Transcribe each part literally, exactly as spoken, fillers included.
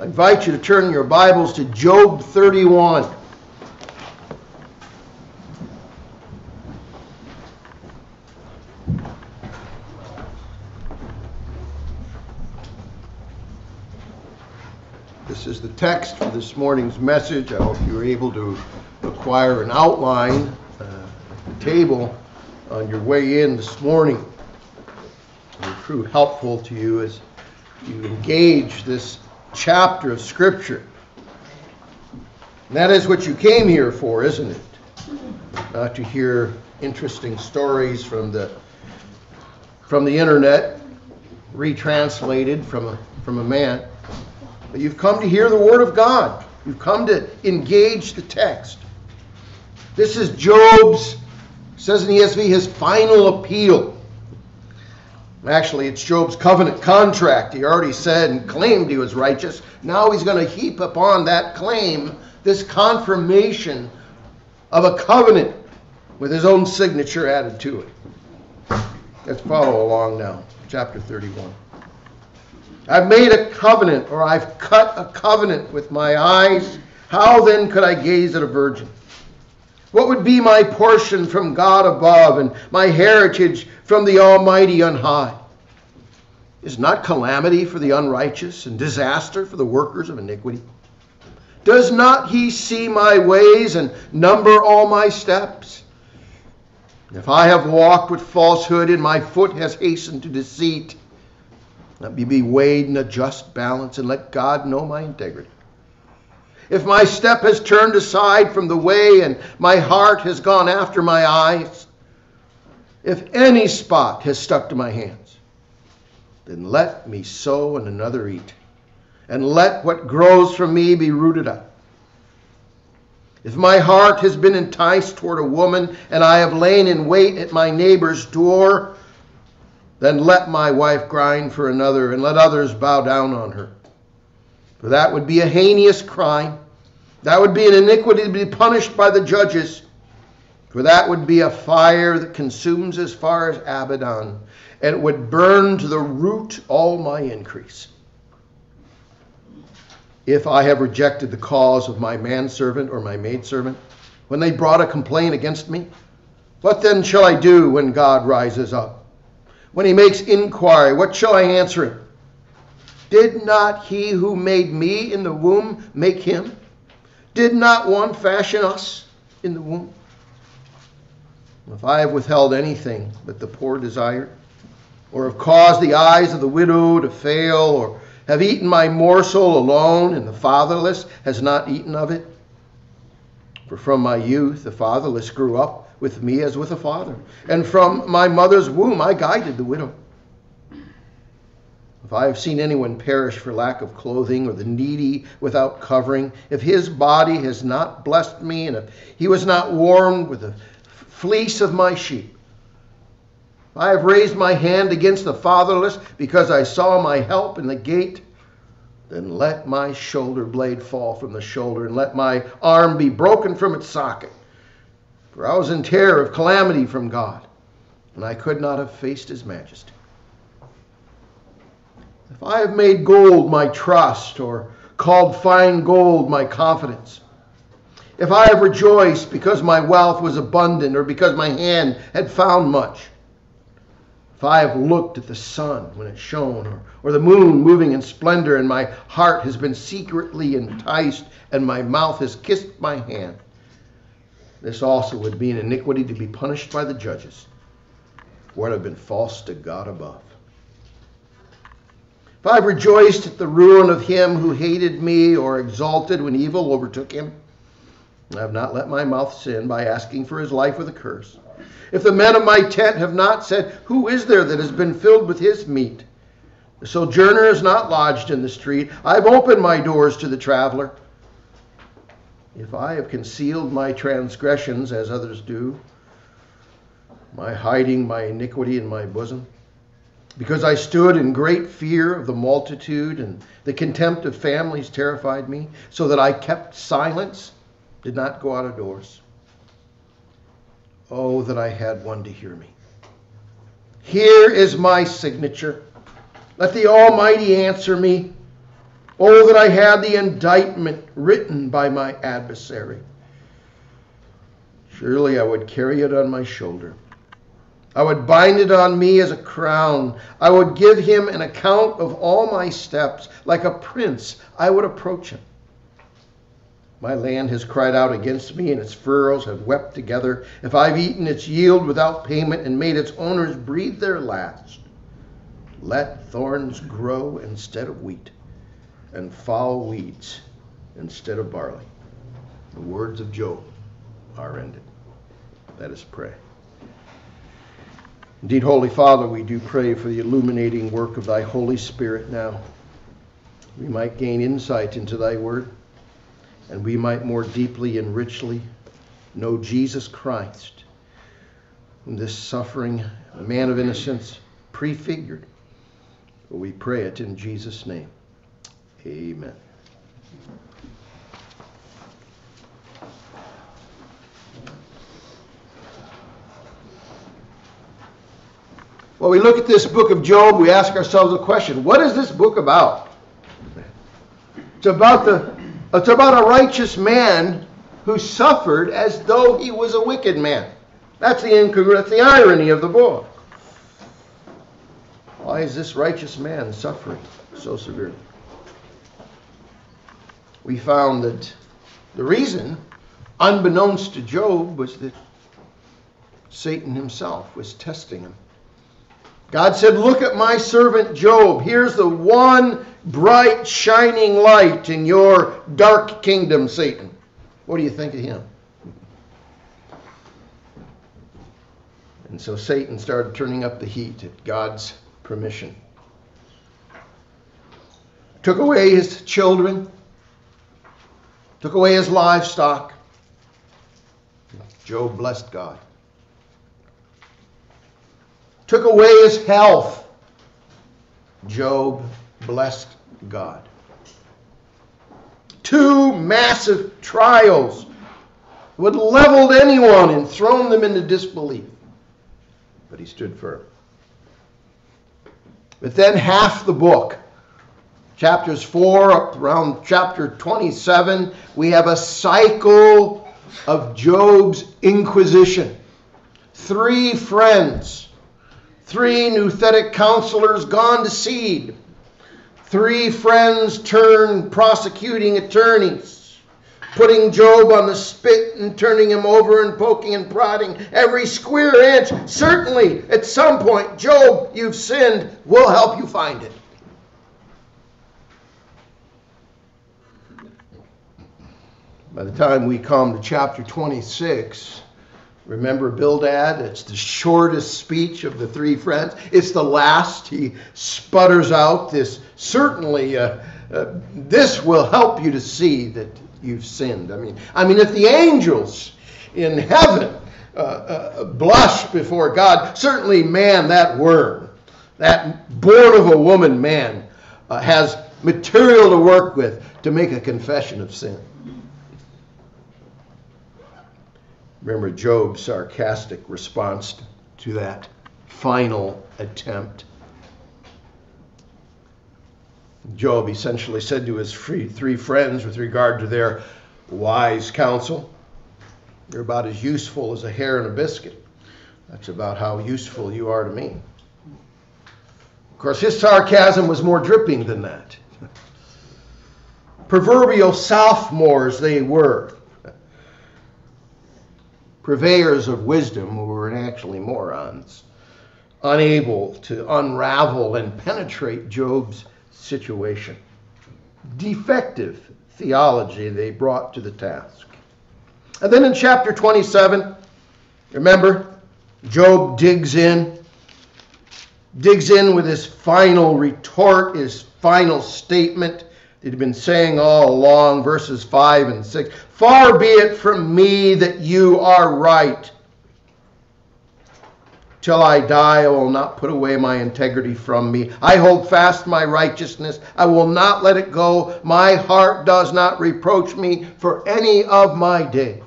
I invite you to turn your Bibles to Job thirty-one. This is the text for this morning's message. I hope you were able to acquire an outline, uh, a table on your way in this morning. It'll prove helpful to you as you engage this chapter of Scripture. And that is what you came here for, isn't it? Not to hear interesting stories from the from the internet, retranslated from a, from a man. But you've come to hear the Word of God. You've come to engage the text. This is Job's, says in the E S V, his final appeal. Actually, it's Job's covenant contract. He already said and claimed he was righteous. Now he's going to heap upon that claim this confirmation of a covenant with his own signature added to it. Let's follow along now. Chapter thirty-one. I've made a covenant, or I've cut a covenant with my eyes. How then could I gaze at a virgin? What would be my portion from God above and my heritage from the Almighty on high? Is not calamity for the unrighteous and disaster for the workers of iniquity? Does not he see my ways and number all my steps? If I have walked with falsehood and my foot has hastened to deceit, let me be weighed in a just balance and let God know my integrity. If my step has turned aside from the way and my heart has gone after my eyes, if any spot has stuck to my hands, then let me sow and another eat, and let what grows from me be rooted up. If my heart has been enticed toward a woman and I have lain in wait at my neighbor's door, then let my wife grind for another and let others bow down on her. For that would be a heinous crime. That would be an iniquity to be punished by the judges. For that would be a fire that consumes as far as Abaddon, and it would burn to the root all my increase. If I have rejected the cause of my manservant or my maidservant, when they brought a complaint against me, what then shall I do when God rises up? When he makes inquiry, what shall I answer him? Did not he who made me in the womb make him? Did not one fashion us in the womb? If I have withheld anything but the poor desire, or have caused the eyes of the widow to fail, or have eaten my morsel alone, and the fatherless has not eaten of it, for from my youth the fatherless grew up with me as with a father, and from my mother's womb I guided the widow. If I have seen anyone perish for lack of clothing, or the needy without covering, if his body has not blessed me, and if he was not warmed with the fleece of my sheep, if I have raised my hand against the fatherless because I saw my help in the gate, then let my shoulder blade fall from the shoulder, and let my arm be broken from its socket. For I was in terror of calamity from God, and I could not have faced his majesty. If I have made gold my trust, or called fine gold my confidence, if I have rejoiced because my wealth was abundant, or because my hand had found much, if I have looked at the sun when it shone, or, or the moon moving in splendor, and my heart has been secretly enticed, and my mouth has kissed my hand, this also would be an iniquity to be punished by the judges, for I have been false to God above. If I rejoiced at the ruin of him who hated me, or exalted when evil overtook him, I have not let my mouth sin by asking for his life with a curse. If the men of my tent have not said, who is there that has been filled with his meat? The sojourner is not lodged in the street. I have opened my doors to the traveler. If I have concealed my transgressions as others do, my hiding my iniquity in my bosom, because I stood in great fear of the multitude, and the contempt of families terrified me, so that I kept silence, did not go out of doors. Oh, that I had one to hear me. Here is my signature. Let the Almighty answer me. Oh, that I had the indictment written by my adversary. Surely I would carry it on my shoulder. I would bind it on me as a crown. I would give him an account of all my steps. Like a prince, I would approach him. My land has cried out against me, and its furrows have wept together. If I've eaten its yield without payment and made its owners breathe their last, let thorns grow instead of wheat, and foul weeds instead of barley. The words of Job are ended. Let us pray. Indeed, Holy Father, we do pray for the illuminating work of thy Holy Spirit now. We might gain insight into thy word, and we might more deeply and richly know Jesus Christ, whom this suffering man of innocence prefigured. We pray it in Jesus' name. Amen. Well, we look at this book of Job, we ask ourselves a question. What is this book about? It's about the It's about a righteous man who suffered as though he was a wicked man. That's the incongruity, the irony of the book. Why is this righteous man suffering so severely? We found that the reason, unbeknownst to Job, was that Satan himself was testing him. God said, look at my servant Job. Here's the one bright, shining light in your dark kingdom, Satan. What do you think of him? And so Satan started turning up the heat at God's permission. Took away his children. Took away his livestock. Job blessed God. Took away his health. Job blessed God. Two massive trials would have leveled anyone and thrown them into disbelief. But he stood firm. But then half the book, chapters four up around chapter twenty-seven, we have a cycle of Job's inquisition. Three friends. Three nuthetic counselors gone to seed. Three friends turned prosecuting attorneys, putting Job on the spit and turning him over and poking and prodding every square inch. Certainly, at some point, Job, you've sinned. We'll help you find it. By the time we come to chapter twenty-six, remember Bildad? It's the shortest speech of the three friends. It's the last. He sputters out this, certainly, uh, uh, this will help you to see that you've sinned. I mean, I mean, if the angels in heaven uh, uh, blush before God, certainly man, that worm, that born of a woman man, uh, has material to work with to make a confession of sin. Remember Job's sarcastic response to that final attempt. Job essentially said to his three friends with regard to their wise counsel, you're about as useful as a hair in a biscuit. That's about how useful you are to me. Of course, his sarcasm was more dripping than that. Proverbial sophomores they were. Purveyors of wisdom who were actually morons, unable to unravel and penetrate Job's situation. Defective theology they brought to the task. And then in chapter twenty-seven, remember, Job digs in, digs in with his final retort, his final statement that he'd been saying all along, verses five and six. Far be it from me that you are right. Till I die, I will not put away my integrity from me. I hold fast my righteousness. I will not let it go. My heart does not reproach me for any of my days.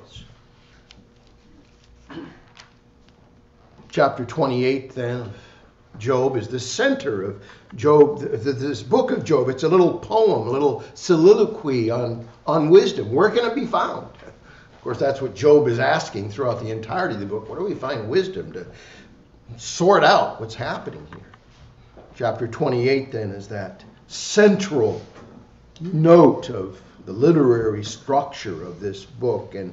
Chapter twenty-eight, then, Job is the center of Job, this book of Job. It's a little poem, a little soliloquy on, on wisdom. Where can it be found? Of course, that's what Job is asking throughout the entirety of the book. Where do we find wisdom to sort out what's happening here? Chapter twenty-eight, then, is that central note of the literary structure of this book. And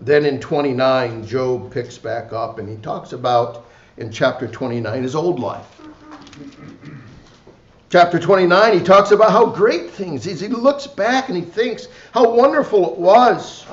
then in twenty-nine, Job picks back up, and he talks about, in chapter twenty-nine, his old life. Chapter twenty-nine, he talks about how great things. He looks back and he thinks how wonderful it was.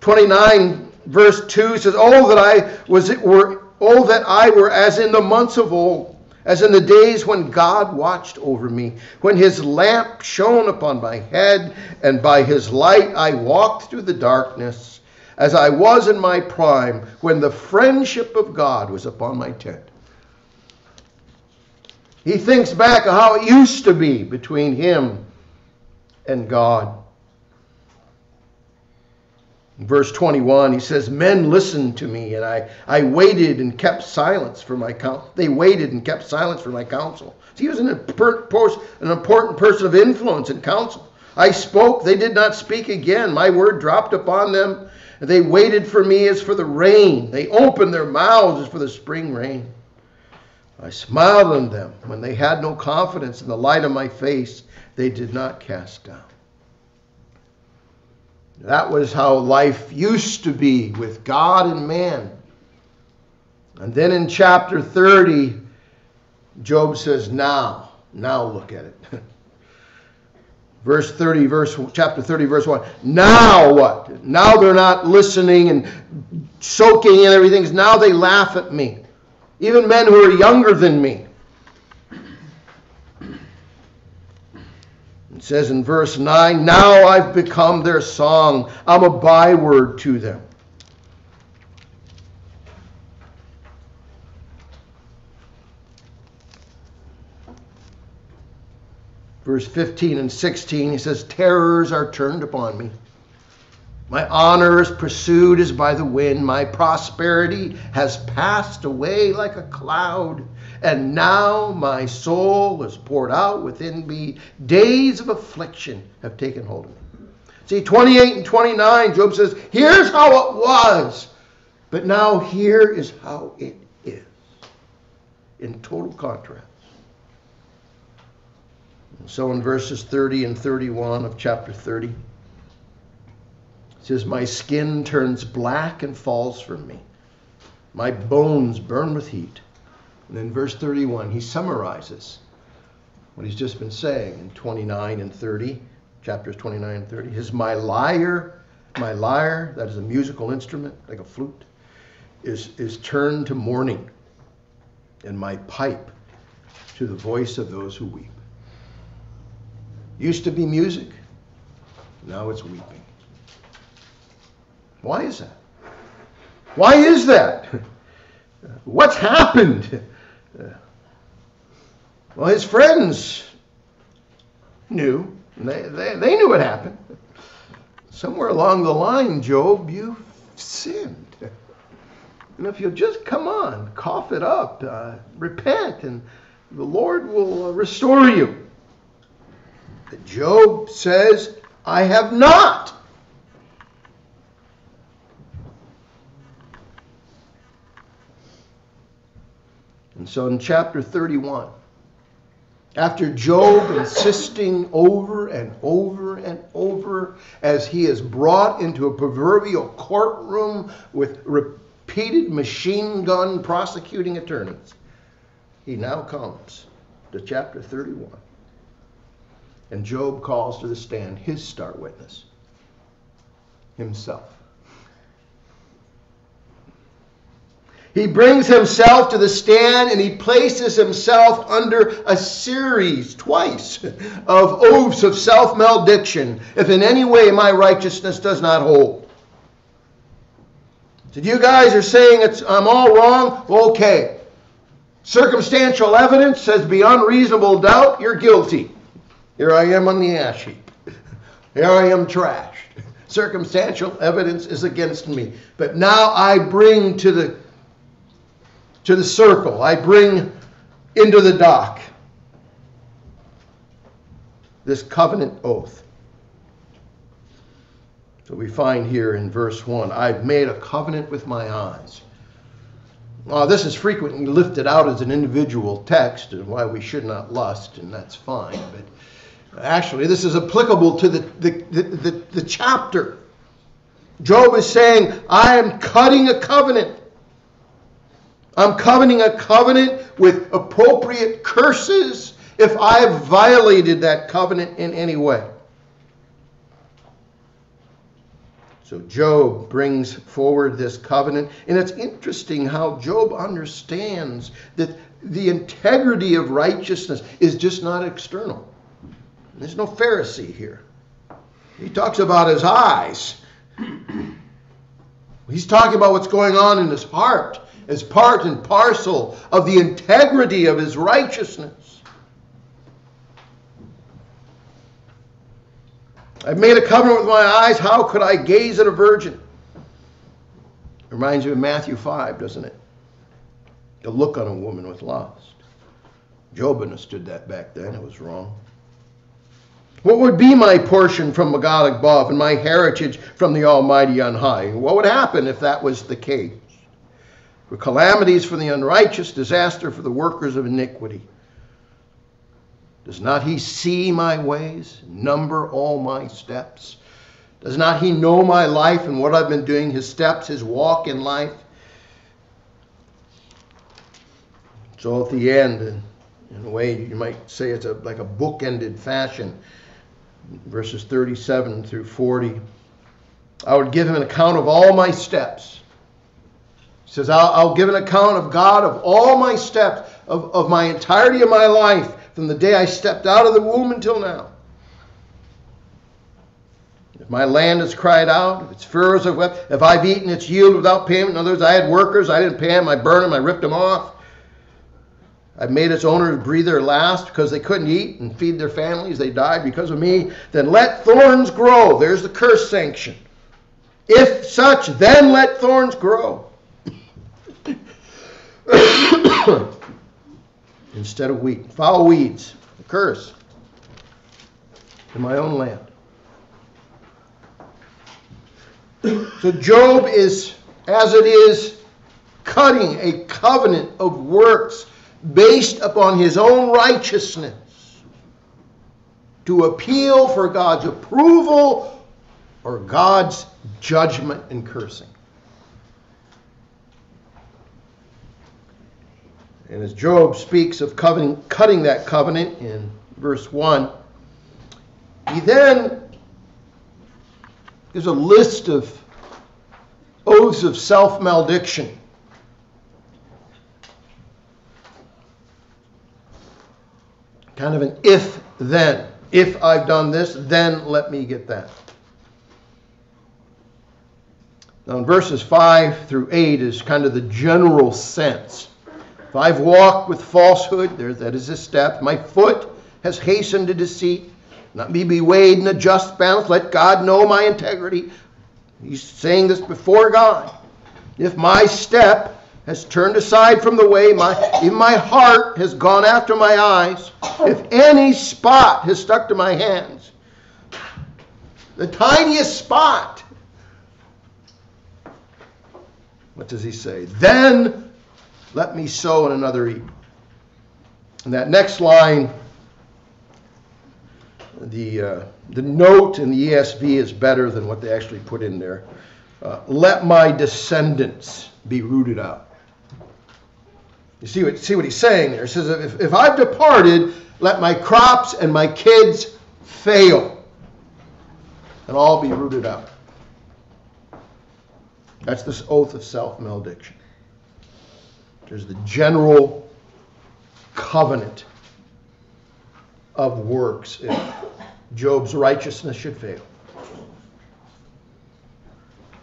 twenty-nine, verse two says, "Oh that I was it were, oh that I were as in the months of old, as in the days when God watched over me, when his lamp shone upon my head, and by his light I walked through the darkness, as I was in my prime, when the friendship of God was upon my tent." He thinks back of how it used to be between him and God. In verse twenty-one, he says, "Men listened to me, and I, I waited and kept silence for my counsel." They waited and kept silence for my counsel. So he was an important person of influence and counsel. "I spoke, they did not speak again. My word dropped upon them. They waited for me as for the rain. They opened their mouths as for the spring rain. I smiled on them when they had no confidence. In the light of my face, they did not cast down." That was how life used to be with God and man. And then in chapter thirty, Job says, now, now look at it. Verse thirty, verse chapter thirty, verse one. Now what? Now they're not listening and soaking in everything. Now they laugh at me, even men who are younger than me. It says in verse nine, "Now I've become their song. I'm a byword to them." Verse fifteen and sixteen, he says, "Terrors are turned upon me. My honor is pursued as by the wind. My prosperity has passed away like a cloud. And now my soul is poured out within me. Days of affliction have taken hold of me." See, twenty-eight and twenty-nine, Job says, here's how it was. But now here is how it is. In total contrast. So in verses thirty and thirty-one of chapter thirty, it says, "My skin turns black and falls from me. My bones burn with heat." And in verse thirty-one, he summarizes what he's just been saying in twenty-nine and thirty, chapters twenty-nine and thirty. His "my lyre, my lyre," that is a musical instrument, like a flute, is, is turned to mourning, and my pipe to the voice of those who weep." Used to be music, now it's weeping. Why is that? Why is that? What's happened? Well, his friends knew. They, they, they knew what happened. Somewhere along the line, Job, you've sinned. And if you'll just come on, cough it up, uh, repent, and the Lord will restore you. But Job says, "I have not." And so in chapter thirty-one, after Job insisting over and over and over, as he is brought into a proverbial courtroom with repeated machine gun prosecuting attorneys, he now comes to chapter thirty-one. And Job calls to the stand his star witness, himself. He brings himself to the stand and he places himself under a series, twice, of oaths of self-malediction. "If in any way my righteousness does not hold." So you guys are saying it's, I'm all wrong? Okay. Circumstantial evidence says beyond reasonable doubt you're guilty. Here I am on the ash heap. Here I am trashed. Circumstantial evidence is against me. But now I bring to the, to the circle, I bring into the dock. This covenant oath. So we find here in verse one, I've made a covenant with my eyes. Now, this is frequently lifted out as an individual text and why we should not lust, and that's fine. But actually, this is applicable to the, the, the, the, the chapter. Job is saying, I am cutting a covenant. I'm covenanting a covenant with appropriate curses if I have violated that covenant in any way. So Job brings forward this covenant, and it's interesting how Job understands that the integrity of righteousness is just not external. There's no Pharisee here. He talks about his eyes. He's talking about what's going on in his heart, as part and parcel of the integrity of his righteousness. I've made a covenant with my eyes. How could I gaze at a virgin? It reminds you of Matthew five, doesn't it? The look on a woman with lust. Job understood that back then. It was wrong. What would be my portion from God above and my heritage from the Almighty on high? What would happen if that was the case? For calamities for the unrighteous, disaster for the workers of iniquity. Does not he see my ways, number all my steps? Does not he know my life and what I've been doing, his steps, his walk in life? So at the end, in a way you might say it's a, like a book-ended fashion, verses thirty-seven through forty. I would give him an account of all my steps. He says, I'll, I'll give an account of God of all my steps, of, of my entirety of my life, from the day I stepped out of the womb until now. If my land has cried out, if its furrows have wept, if I've eaten its yield without payment, in other words, I had workers, I didn't pay them, I burned them, I ripped them off. I've made its owners breathe their last because they couldn't eat and feed their families, they died because of me. Then let thorns grow. There's the curse sanction. If such, then let thorns grow. Instead of wheat, foul weeds, a curse in my own land. So Job is, as it is, cutting a covenant of works based upon his own righteousness to appeal for God's approval or God's judgment and cursing. And as Job speaks of covenant, cutting that covenant in verse one, he then gives a list of oaths of self-malediction. Kind of an if-then. If I've done this, then let me get that. Now in verses five through eight is kind of the general sense. If I've walked with falsehood, there, that is his step. My foot has hastened to deceit. Let me be weighed in a just balance. Let God know my integrity. He's saying this before God. If my step has turned aside from the way, my, if my heart has gone after my eyes, if any spot has stuck to my hands, the tiniest spot, what does he say? Then let me sow and another eat. And that next line, the uh, the note in the E S V is better than what they actually put in there. Uh, let my descendants be rooted out. You see what see what he's saying there. He says, if, if I've departed, let my crops and my kids fail and all be rooted out. That's this oath of self-malediction. There's the general covenant of works if Job's righteousness should fail.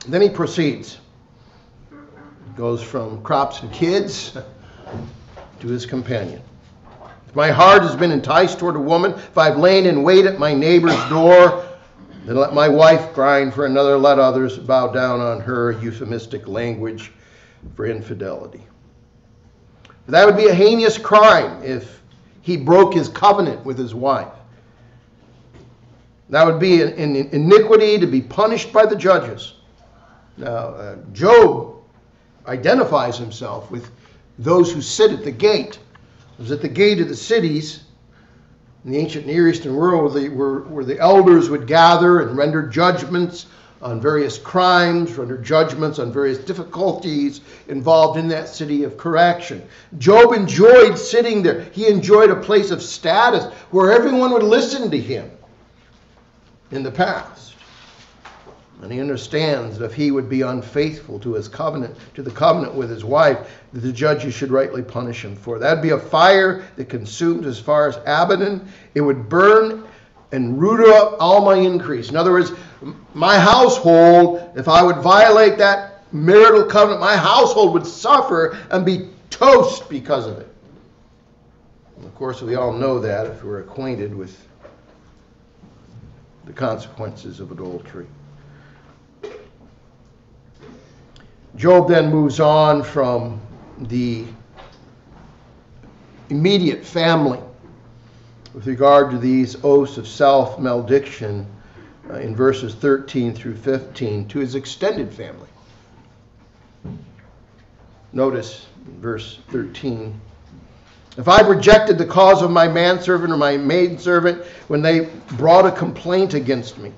And then he proceeds. He goes from crops and kids to his companion. If my heart has been enticed toward a woman, if I've lain in wait at my neighbor's door, then let my wife grind for another, let others bow down on her, euphemistic language for infidelity. That would be a heinous crime if he broke his covenant with his wife. That would be an, an iniquity to be punished by the judges. Now, uh, Job identifies himself with those who sit at the gate. It was at the gate of the cities in the ancient Near Eastern world where the, where, where the elders would gather and render judgments on various crimes, render judgments on various difficulties involved in that city of correction. Job enjoyed sitting there. He enjoyed a place of status where everyone would listen to him in the past. And he understands that if he would be unfaithful to his covenant, to the covenant with his wife, that the judges should rightly punish him for. That'd be a fire that consumed as far as Abaddon. It would burn and root up all my increase. In other words, my household, if I would violate that marital covenant, my household would suffer and be toast because of it. And of course, we all know that if we're acquainted with the consequences of adultery. Job then moves on from the immediate family with regard to these oaths of self-malediction uh, in verses thirteen through fifteen to his extended family. Notice verse thirteen. If I've rejected the cause of my manservant or my maidservant when they brought a complaint against me.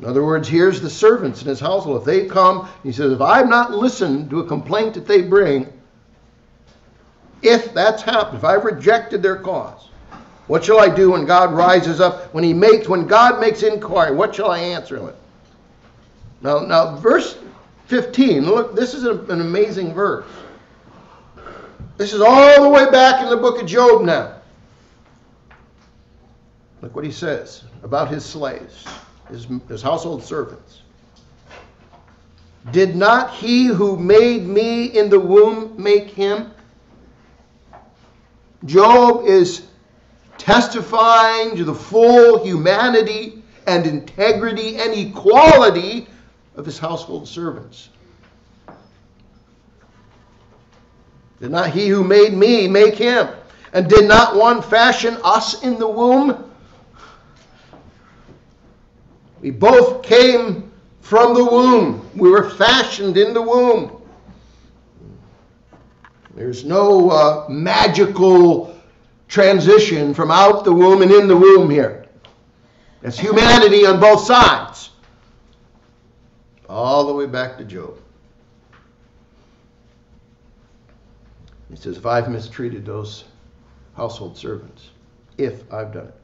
In other words, here's the servants in his household. If they come, he says, if I've not listened to a complaint that they bring, if that's happened, if I've rejected their cause, what shall I do when God rises up, when he makes, when God makes inquiry, what shall I answer him? Now, now verse fifteen, look, this is an amazing verse. This is all the way back in the book of Job now. Look what he says about his slaves. His, his household servants. Did not he who made me in the womb make him? Job is testifying to the full humanity and integrity and equality of his household servants. Did not he who made me make him? And did not one fashion us in the womb? We both came from the womb. We were fashioned in the womb. There's no uh, magical transition from out the womb and in the womb here. It's humanity on both sides. All the way back to Job. He says, if I've mistreated those household servants, if I've done it,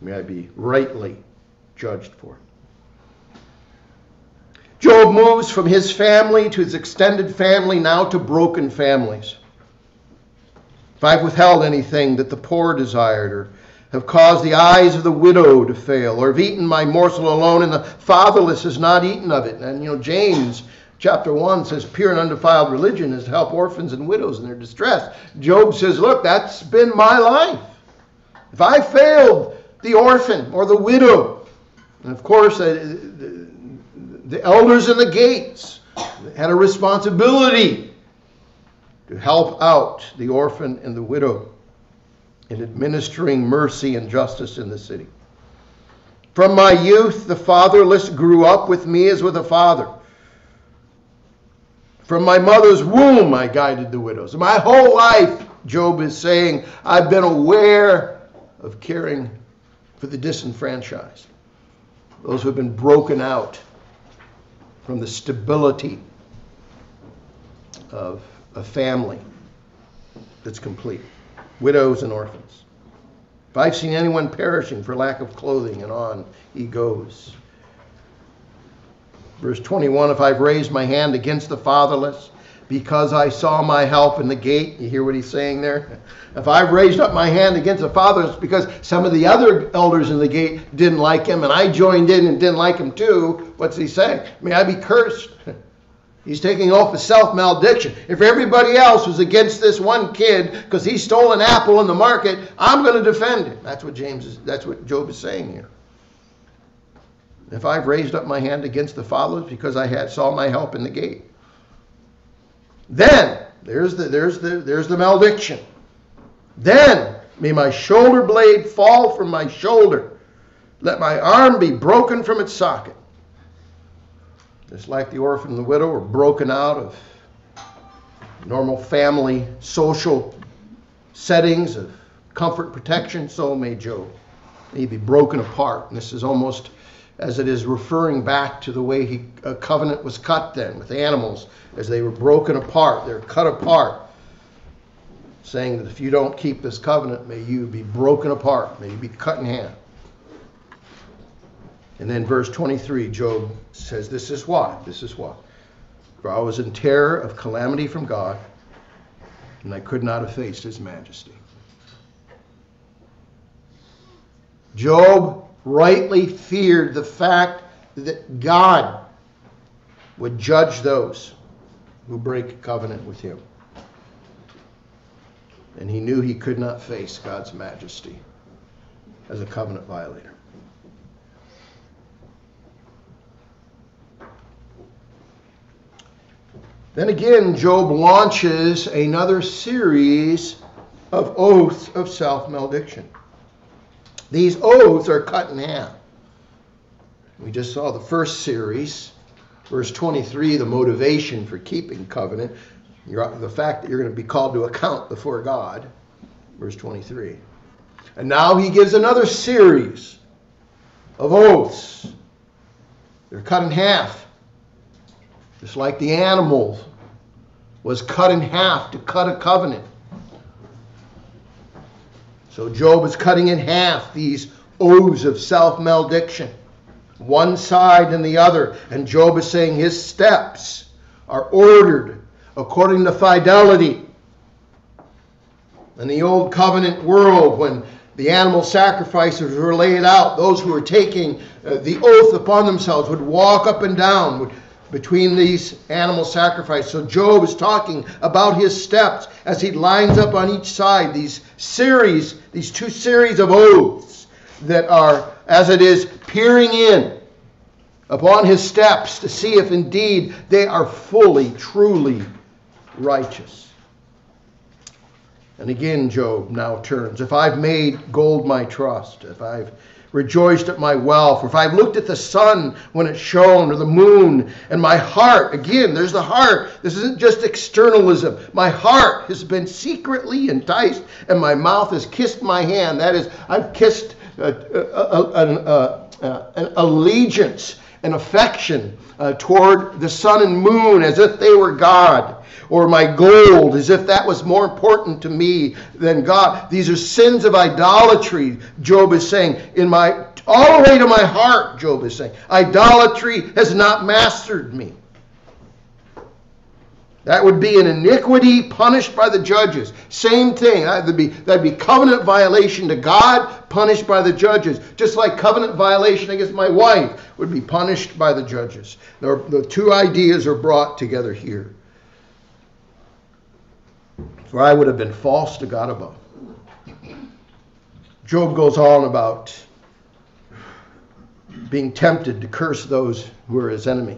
may I be rightly judged for it. Job moves from his family to his extended family, now to broken families. If I've withheld anything that the poor desired, or have caused the eyes of the widow to fail, or have eaten my morsel alone, and the fatherless has not eaten of it. And you know, James chapter one says, pure and undefiled religion is to help orphans and widows in their distress. Job says, look, that's been my life. If I failed the orphan or the widow. And of course, the elders in the gates had a responsibility to help out the orphan and the widow in administering mercy and justice in the city. From my youth, the fatherless grew up with me as with a father. From my mother's womb, I guided the widows. My whole life, Job is saying, I've been aware of caring for the disenfranchised, those who have been broken out from the stability of a family that's complete, widows and orphans. If I've seen anyone perishing for lack of clothing, and on he goes. Verse twenty-one, if I've raised my hand against the fatherless, because I saw my help in the gate. You hear what he's saying there? If I've raised up my hand against the fatherless because some of the other elders in the gate didn't like him and I joined in and didn't like him too, what's he saying? May I be cursed? He's taking off a self-malediction. If everybody else was against this one kid because he stole an apple in the market, I'm going to defend him. That's what James is, that's what Job is saying here. If I've raised up my hand against the fatherless because I had saw my help in the gate. Then, there's the, there's the, there's the malediction. Then may my shoulder blade fall from my shoulder. Let my arm be broken from its socket. Just like the orphan and the widow were broken out of normal family, social settings of comfort, protection, so may Job. May he be broken apart. And this is almost as it is referring back to the way he, a covenant was cut then with animals, as they were broken apart, they're cut apart, saying that if you don't keep this covenant, may you be broken apart, may you be cut in half. And then verse twenty-three, Job says, this is why, this is why. For I was in terror of calamity from God, and I could not have faced his majesty. Job rightly feared the fact that God would judge those who break covenant with him. And he knew he could not face God's majesty as a covenant violator. Then again, Job launches another series of oaths of self-malediction. These oaths are cut in half. We just saw the first series, verse twenty-three, the motivation for keeping covenant, you're, the fact that you're going to be called to account before God, verse twenty-three. And now he gives another series of oaths. They're cut in half. Just like the animal was cut in half to cut a covenant. So Job is cutting in half these oaths of self-malediction, one side and the other. And Job is saying his steps are ordered according to fidelity. In the old covenant world, when the animal sacrifices were laid out, those who were taking the oath upon themselves would walk up and down, would between these animal sacrifices. So Job is talking about his steps as he lines up on each side these series, these two series of oaths that are, as it is, peering in upon his steps to see if indeed they are fully, truly righteous. And again, Job now turns. If I've made gold my trust, if I've rejoiced at my wealth, or if I looked at the sun when it shone, or the moon, and my heart, again, there's the heart. This isn't just externalism. My heart has been secretly enticed, and my mouth has kissed my hand. That is, I've kissed uh, uh, uh, uh, uh, an allegiance, an affection uh, toward the sun and moon as if they were God, or my gold as if that was more important to me than God. These are sins of idolatry, Job is saying. In my, all the way to my heart, Job is saying, idolatry has not mastered me. That would be an iniquity punished by the judges. Same thing. That'd be, that'd be covenant violation to God, punished by the judges. Just like covenant violation against my wife would be punished by the judges. The, the two ideas are brought together here. For I would have been false to God above. Job goes on about being tempted to curse those who are his enemy,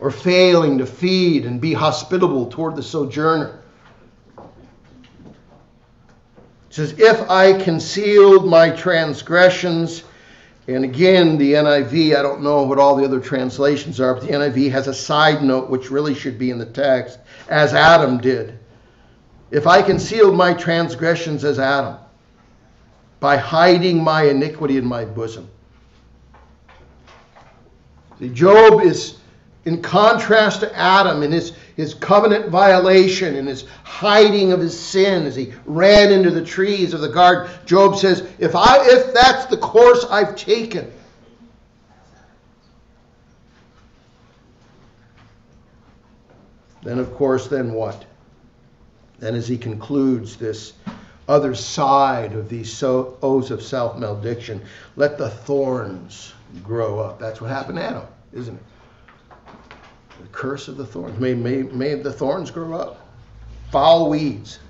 or failing to feed and be hospitable toward the sojourner. It says, if I concealed my transgressions, and again, the N I V, I don't know what all the other translations are, but the N I V has a side note which really should be in the text, as Adam did. If I concealed my transgressions as Adam, by hiding my iniquity in my bosom. See, Job is, in contrast to Adam in his, his covenant violation and his hiding of his sin as he ran into the trees of the garden, Job says, if I if that's the course I've taken, then of course, then what? Then as he concludes this other side of these oaths of self-malediction, let the thorns grow up. That's what happened to Adam, isn't it? The curse of the thorns. May, may, may the thorns grow up. Foul weeds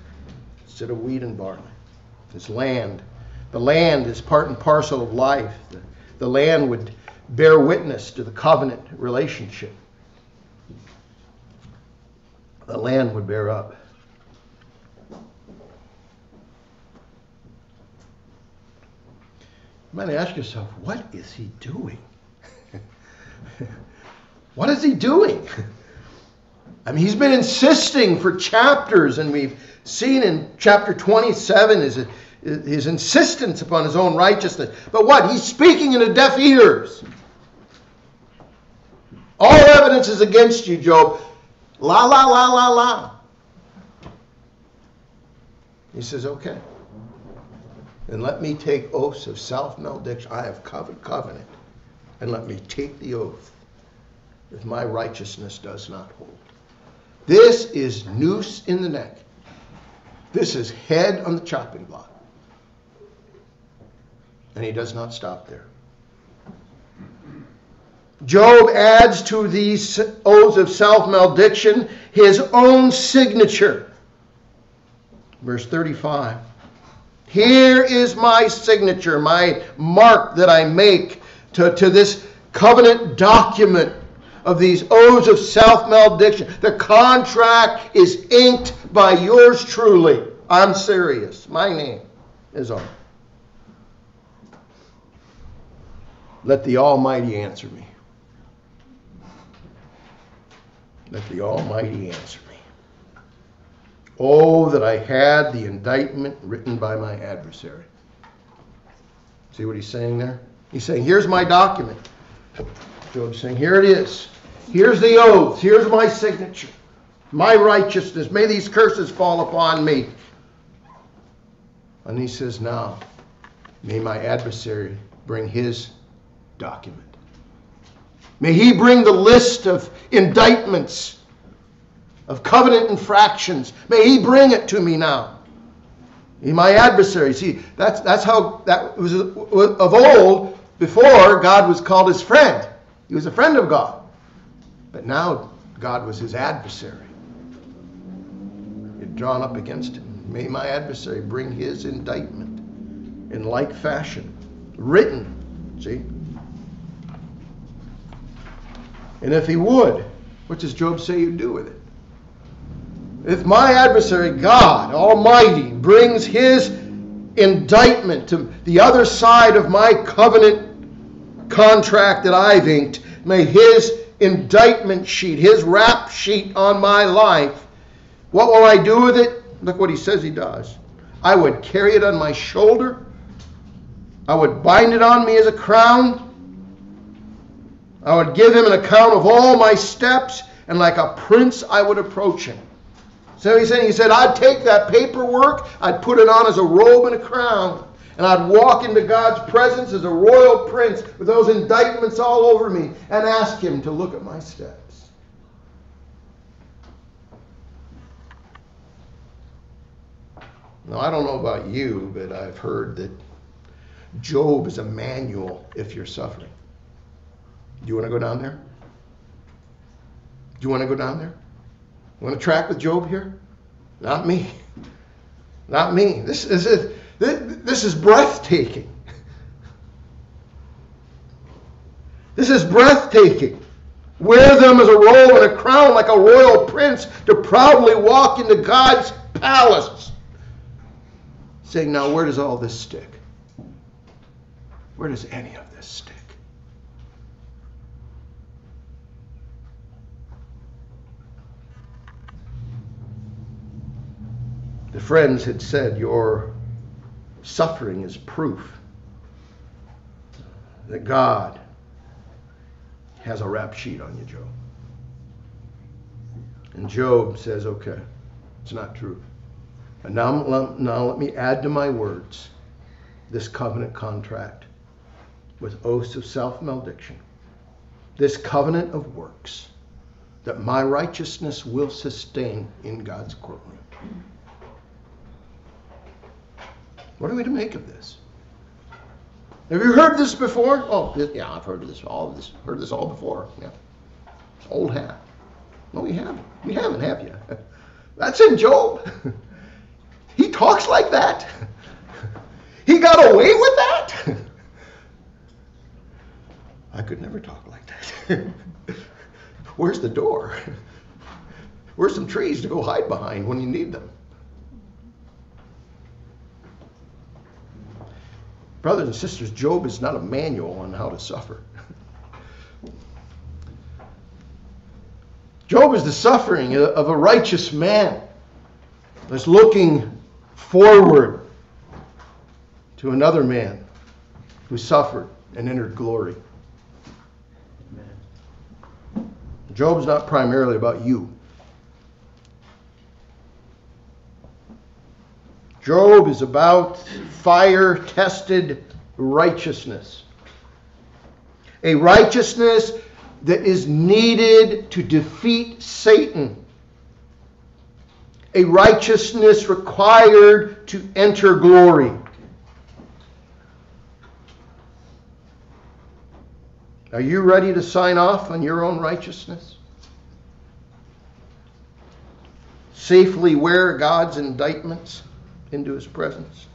instead of wheat and barley. It's land. The land is part and parcel of life. The, the land would bear witness to the covenant relationship. the land would bear up. You might ask yourself, what is he doing? What is he doing? I mean, he's been insisting for chapters, and we've seen in chapter twenty-seven his, his insistence upon his own righteousness. But what? He's speaking into deaf ears. All evidence is against you, Job. La, la, la, la, la. He says, okay. And let me take oaths of self-malediction. I have covered covenant. And let me take the oath if my righteousness does not hold. This is noose in the neck. This is head on the chopping block. And he does not stop there. Job adds to these oaths of self-malediction his own signature. Verse thirty-five. Here is my signature, my mark that I make to, to this covenant document of these oaths of self-malediction. The contract is inked by yours truly. I'm serious. My name is on. Let the Almighty answer me. Let the Almighty answer me. Oh, that I had the indictment written by my adversary. See what he's saying there? He's saying, here's my document. Job's saying, here it is. Here's the oath. Here's my signature. My righteousness. May these curses fall upon me. And he says, now, may my adversary bring his document. May he bring the list of indictments, of covenant infractions. May he bring it to me now. He, my adversary. See, that's, that's how that was of old. Before, God was called his friend. He was a friend of God. But now, God was his adversary. He had drawn up against him. May my adversary bring his indictment in like fashion, written. See? And if he would, what does Job say you do with it? If my adversary, God Almighty, brings his indictment to the other side of my covenant contract that I've inked, may his indictment sheet, his rap sheet on my life, what will I do with it? Look what he says he does. I would carry it on my shoulder. I would bind it on me as a crown. I would give him an account of all my steps, and like a prince I would approach him. So he said, he said, I'd take that paperwork, I'd put it on as a robe and a crown, and I'd walk into God's presence as a royal prince with those indictments all over me and ask him to look at my steps. Now, I don't know about you, but I've heard that Job is a manual if you're suffering. Do you want to go down there? Do you want to go down there? You want to track with Job here? Not me. Not me. This is it. This is breathtaking. This is breathtaking. Wear them as a robe and a crown like a royal prince to proudly walk into God's palace. Saying, now where does all this stick? Where does any of this stick? The friends had said, your suffering is proof that God has a rap sheet on you, Job. And Job says, okay, it's not true. And now, now let me add to my words this covenant contract with oaths of self-malediction, this covenant of works that my righteousness will sustain in God's courtroom. What are we to make of this? Have you heard this before? Oh, yeah, I've heard of this all of this. Heard this all before. Yeah, it's old hat. No, we haven't. We haven't, have you? That's in Job. He talks like that. He got away with that. I could never talk like that. Where's the door? Where's some trees to go hide behind when you need them? Brothers and sisters, Job is not a manual on how to suffer. Job is the suffering of a righteous man that's looking forward to another man who suffered and entered glory. Amen. Job's not primarily about you. Job is about fire-tested righteousness. A righteousness that is needed to defeat Satan. A righteousness required to enter glory. Are you ready to sign off on your own righteousness? Safely wear God's indictments into his presence?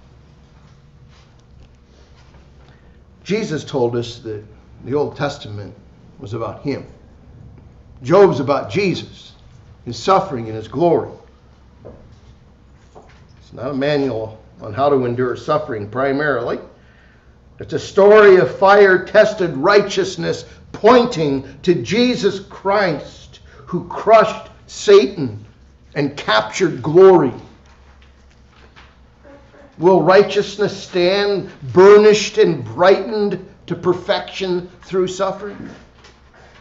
Jesus told us that the Old Testament was about him. Job's about Jesus, his suffering and his glory. It's not a manual on how to endure suffering primarily. It's a story of fire-tested righteousness pointing to Jesus Christ, who crushed Satan and captured glory. Will righteousness stand burnished and brightened to perfection through suffering?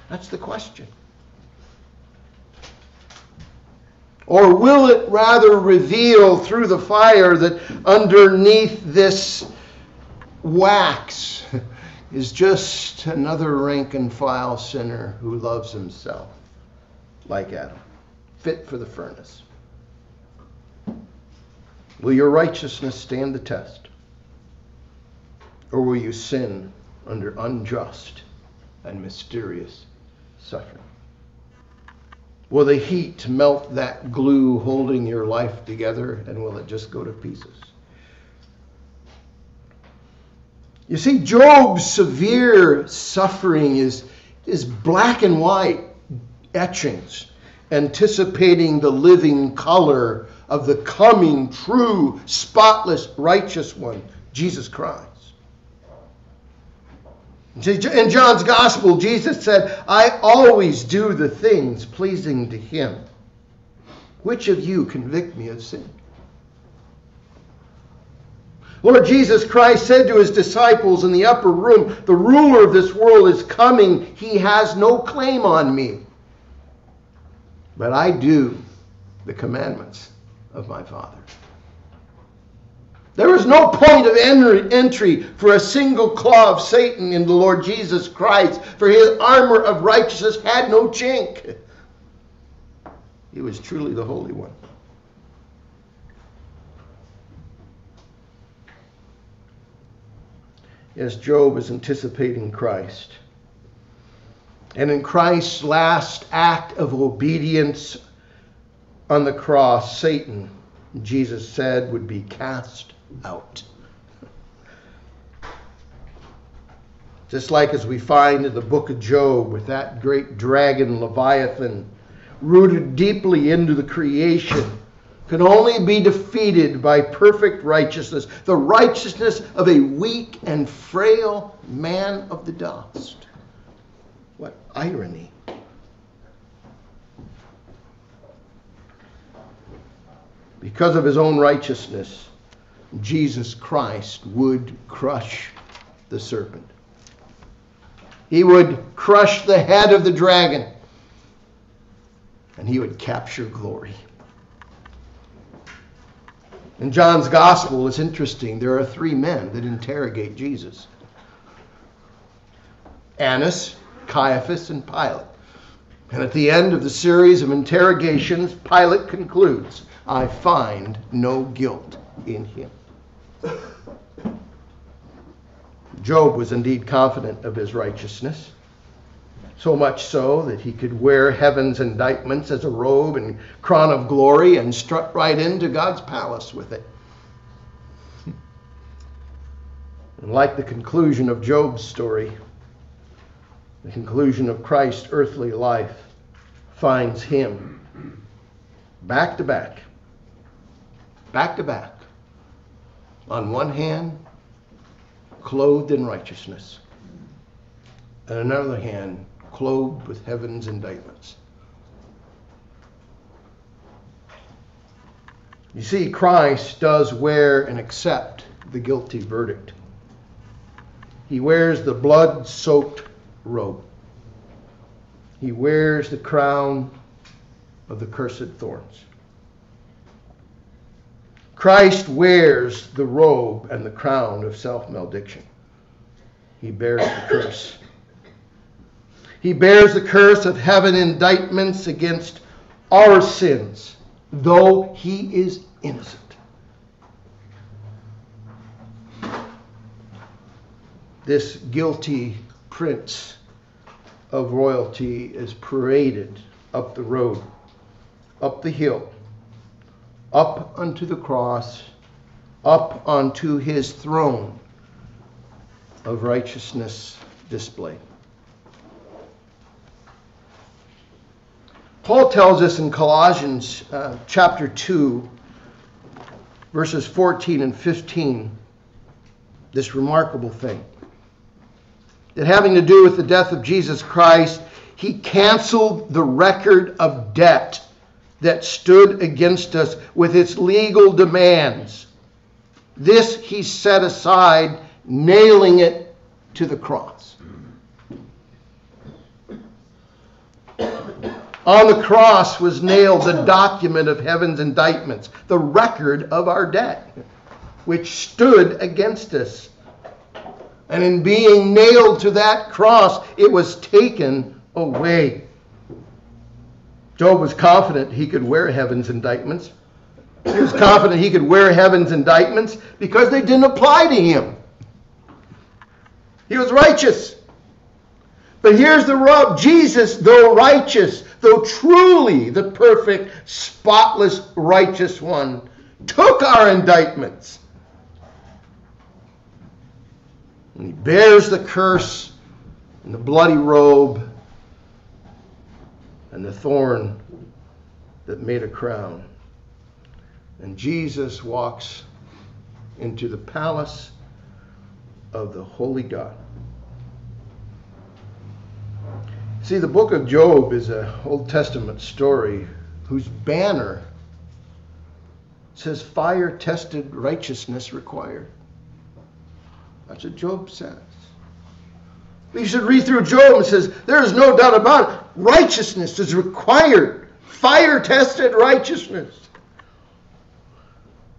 That's the question. Or will it rather reveal through the fire that underneath this wax is just another rank and file sinner who loves himself, like Adam, fit for the furnace? Will your righteousness stand the test? Or will you sin under unjust and mysterious suffering? Will the heat melt that glue holding your life together, and will it just go to pieces? You see, Job's severe suffering is, is black and white etchings, anticipating the living color of the coming, true, spotless, righteous one, Jesus Christ. In John's Gospel, Jesus said, "I always do the things pleasing to him. Which of you convict me of sin?" Lord Jesus Christ said to his disciples in the upper room, "The ruler of this world is coming. He has no claim on me. But I do the commandments of my Father." There is no point of entry for a single claw of Satan in the Lord Jesus Christ, for his armor of righteousness had no chink. He was truly the Holy One. Yes, Job is anticipating Christ. And in Christ's last act of obedience on the cross, Satan, Jesus said, would be cast out. Just like as we find in the book of Job with that great dragon, Leviathan, rooted deeply into the creation, could only be defeated by perfect righteousness, the righteousness of a weak and frail man of the dust. What irony. Because of his own righteousness, Jesus Christ would crush the serpent. He would crush the head of the dragon, and he would capture glory. In John's Gospel, it's interesting. There are three men that interrogate Jesus: Annas, Caiaphas, and Pilate. And at the end of the series of interrogations, Pilate concludes, "I find no guilt in him." Job was indeed confident of his righteousness, so much so that he could wear heaven's indictments as a robe and crown of glory and strut right into God's palace with it. And like the conclusion of Job's story, the conclusion of Christ's earthly life finds him back to back, back to back. On one hand, clothed in righteousness. And on another hand, clothed with heaven's indictments. You see, Christ does wear and accept the guilty verdict. He wears the blood-soaked robe. He wears the crown of the cursed thorns. Christ wears the robe and the crown of self-malediction. He bears the curse. He bears the curse of heaven indictments against our sins, though he is innocent. This guilty prince of royalty is paraded up the road, up the hill, up unto the cross, up onto his throne of righteousness displayed. Paul tells us in Colossians uh, chapter two, verses fourteen and fifteen, this remarkable thing. That having to do with the death of Jesus Christ, he canceled the record of debt that stood against us with its legal demands. This he set aside, nailing it to the cross. On the cross was nailed the document of heaven's indictments, the record of our debt, which stood against us. And in being nailed to that cross, it was taken away. Job was confident he could wear heaven's indictments. He was confident he could wear heaven's indictments because they didn't apply to him. He was righteous. But here's the rub. Jesus, though righteous, though truly the perfect, spotless, righteous one, took our indictments. And he bears the curse in the bloody robe and the thorn that made a crown. And Jesus walks into the palace of the Holy God. See, the book of Job is an Old Testament story whose banner says fire-tested righteousness required. That's what Job says. We should read through Job and says, there is no doubt about it. Righteousness is required. Fire-tested righteousness.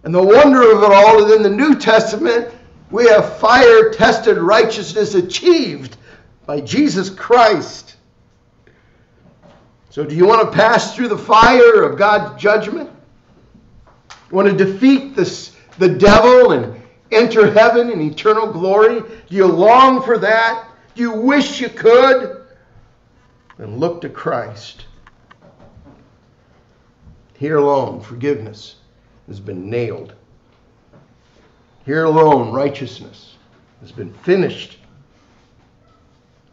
And the wonder of it all is in the New Testament, we have fire-tested righteousness achieved by Jesus Christ. So do you want to pass through the fire of God's judgment? You want to defeat this, the devil and enter heaven in eternal glory? Do you long for that? Do you wish you could? Then look to Christ. Here alone, forgiveness has been nailed. Here alone, righteousness has been finished.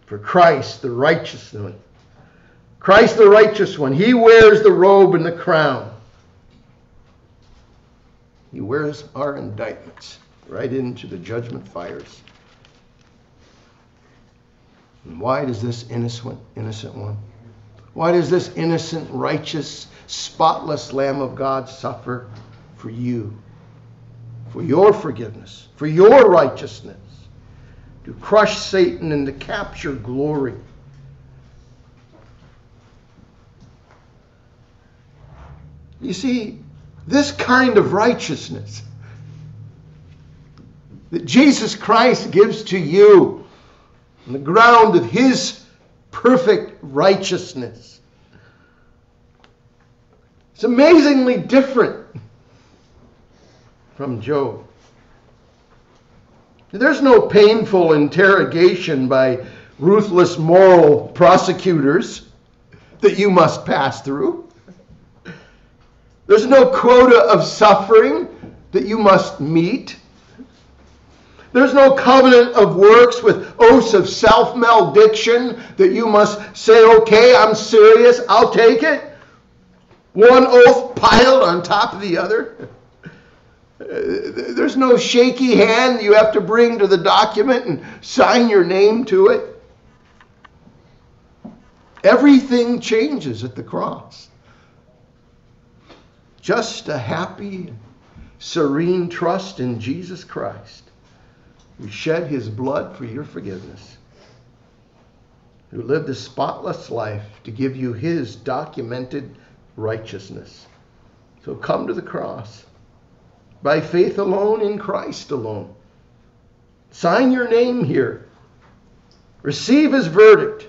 For Christ, the righteous one. Christ, the righteous one. He wears the robe and the crown. He wears our indictments right into the judgment fires. And why does this innocent, innocent one, why does this innocent, righteous, spotless Lamb of God suffer for you, for your forgiveness, for your righteousness, to crush Satan and to capture glory? You see, this kind of righteousness that Jesus Christ gives to you on the ground of his perfect righteousness, it's amazingly different from Job. There's no painful interrogation by ruthless moral prosecutors that you must pass through. There's no quota of suffering that you must meet. There's no covenant of works with oaths of self-malediction that you must say, okay, I'm serious, I'll take it. One oath piled on top of the other. There's no shaky hand you have to bring to the document and sign your name to it. Everything changes at the cross. Just a happy, serene trust in Jesus Christ, who shed his blood for your forgiveness, who lived a spotless life to give you his documented righteousness. So come to the cross by faith alone in Christ alone. Sign your name here. Receive his verdict.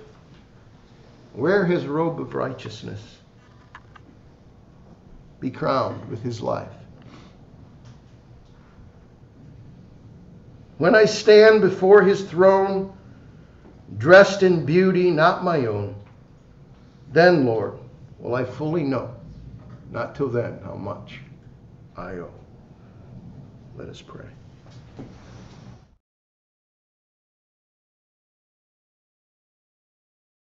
Wear his robe of righteousness. Be crowned with his life. When I stand before his throne, dressed in beauty not my own, then, Lord, will I fully know, not till then, how much I owe. Let us pray.